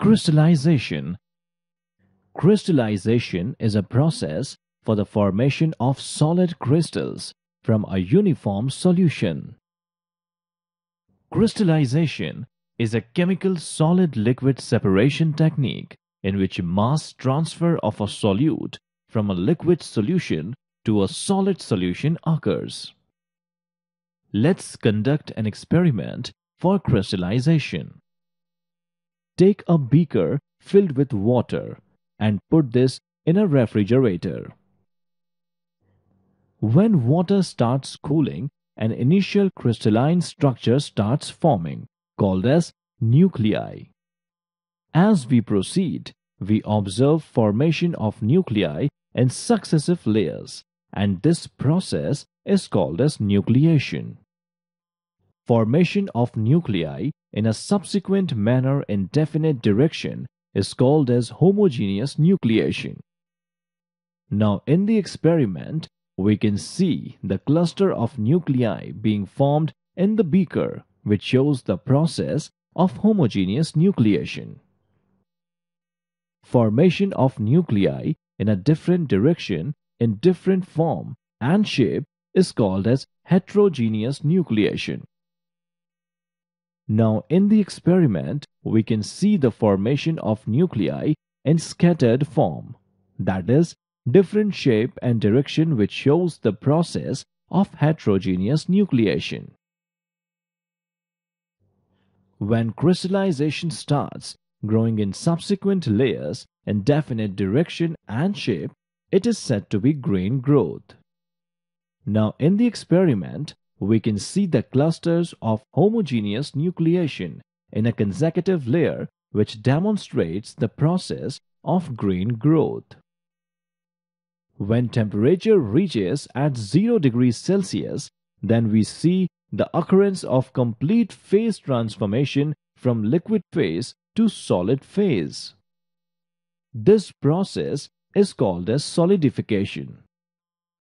Crystallization. Crystallization is a process for the formation of solid crystals from a uniform solution. Crystallization is a chemical solid-liquid separation technique in which mass transfer of a solute from a liquid solution to a solid solution occurs. Let's conduct an experiment for crystallization. Take a beaker filled with water and put this in a refrigerator. When water starts cooling, an initial crystalline structure starts forming, called as nuclei. As we proceed, we observe formation of nuclei in successive layers, and this process is called as nucleation. Formation of nuclei in a subsequent manner in definite direction is called as homogeneous nucleation. Now in the experiment, we can see the cluster of nuclei being formed in the beaker, which shows the process of homogeneous nucleation. Formation of nuclei in a different direction in different form and shape is called as heterogeneous nucleation. Now in the experiment, we can see the formation of nuclei in scattered form, that is, different shape and direction, which shows the process of heterogeneous nucleation. When crystallization starts growing in subsequent layers in definite direction and shape, it is said to be grain growth. Now in the experiment, we can see the clusters of homogeneous nucleation in a consecutive layer, which demonstrates the process of grain growth. When temperature reaches at 0°C, then we see the occurrence of complete phase transformation from liquid phase to solid phase. This process is called as solidification.